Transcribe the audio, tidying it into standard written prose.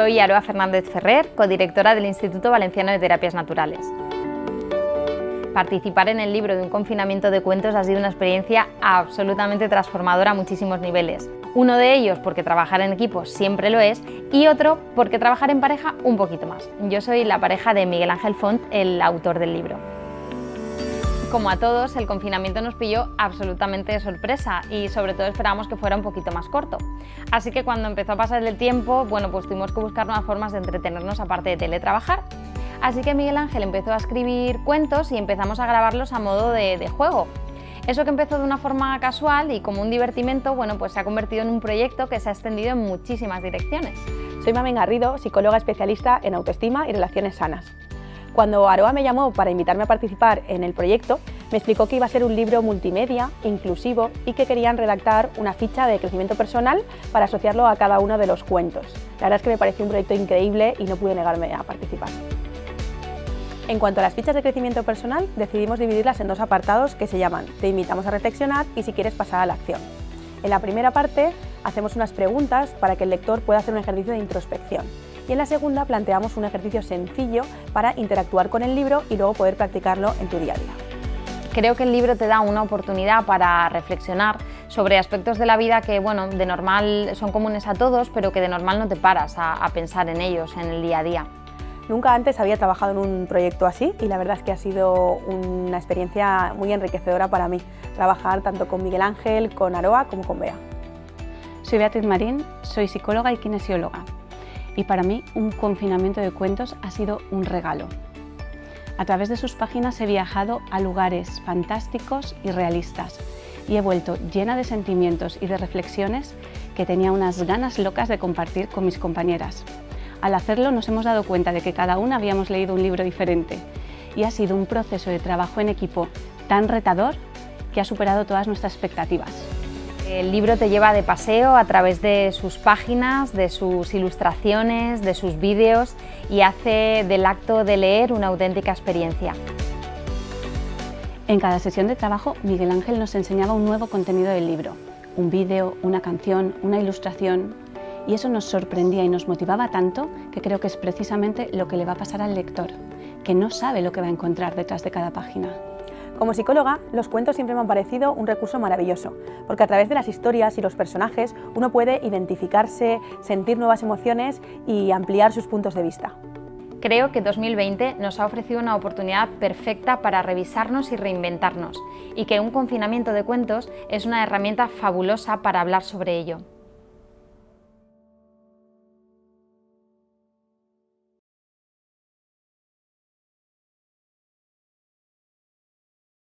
soy Aroa Fernández Ferrer, codirectora del Instituto Valenciano de Terapias Naturales. Participar en el libro de Un confinamiento de cuentos ha sido una experiencia absolutamente transformadora a muchísimos niveles. Uno de ellos porque trabajar en equipo siempre lo es y otro porque trabajar en pareja un poquito más. Yo soy la pareja de Miguel Ángel Font, el autor del libro. Como a todos, el confinamiento nos pilló absolutamente de sorpresa y sobre todo esperábamos que fuera un poquito más corto. Así que cuando empezó a pasar el tiempo, pues tuvimos que buscar nuevas formas de entretenernos aparte de teletrabajar. Así que Miguel Ángel empezó a escribir cuentos y empezamos a grabarlos a modo de juego. Eso que empezó de una forma casual y como un divertimento, pues se ha convertido en un proyecto que se ha extendido en muchísimas direcciones. Soy Mamén Garrido, psicóloga especialista en autoestima y relaciones sanas. Cuando Aroa me llamó para invitarme a participar en el proyecto, me explicó que iba a ser un libro multimedia, inclusivo y que querían redactar una ficha de crecimiento personal para asociarlo a cada uno de los cuentos. La verdad es que me pareció un proyecto increíble y no pude negarme a participar. En cuanto a las fichas de crecimiento personal, decidimos dividirlas en dos apartados que se llaman Te invitamos a reflexionar y Si quieres pasar a la acción. En la primera parte hacemos unas preguntas para que el lector pueda hacer un ejercicio de introspección. Y en la segunda planteamos un ejercicio sencillo para interactuar con el libro y luego poder practicarlo en tu día a día. Creo que el libro te da una oportunidad para reflexionar sobre aspectos de la vida que, de normal son comunes a todos, pero que de normal no te paras a pensar en ellos en el día a día. Nunca antes había trabajado en un proyecto así y la verdad es que ha sido una experiencia muy enriquecedora para mí, trabajar tanto con Miguel Ángel, con Aroa como con Bea. Soy Beatriz Marín, soy psicóloga y kinesióloga. Y para mí, Un confinamiento de cuentos ha sido un regalo. A través de sus páginas he viajado a lugares fantásticos y realistas y he vuelto llena de sentimientos y de reflexiones que tenía unas ganas locas de compartir con mis compañeras. Al hacerlo nos hemos dado cuenta de que cada una habíamos leído un libro diferente y ha sido un proceso de trabajo en equipo tan retador que ha superado todas nuestras expectativas. El libro te lleva de paseo a través de sus páginas, de sus ilustraciones, de sus vídeos y hace del acto de leer una auténtica experiencia. En cada sesión de trabajo, Miguel Ángel nos enseñaba un nuevo contenido del libro, un vídeo, una canción, una ilustración, y eso nos sorprendía y nos motivaba tanto que creo que es precisamente lo que le va a pasar al lector, que no sabe lo que va a encontrar detrás de cada página. Como psicóloga, los cuentos siempre me han parecido un recurso maravilloso, porque a través de las historias y los personajes uno puede identificarse, sentir nuevas emociones y ampliar sus puntos de vista. Creo que 2020 nos ha ofrecido una oportunidad perfecta para revisarnos y reinventarnos, y que Un confinamiento de cuentos es una herramienta fabulosa para hablar sobre ello.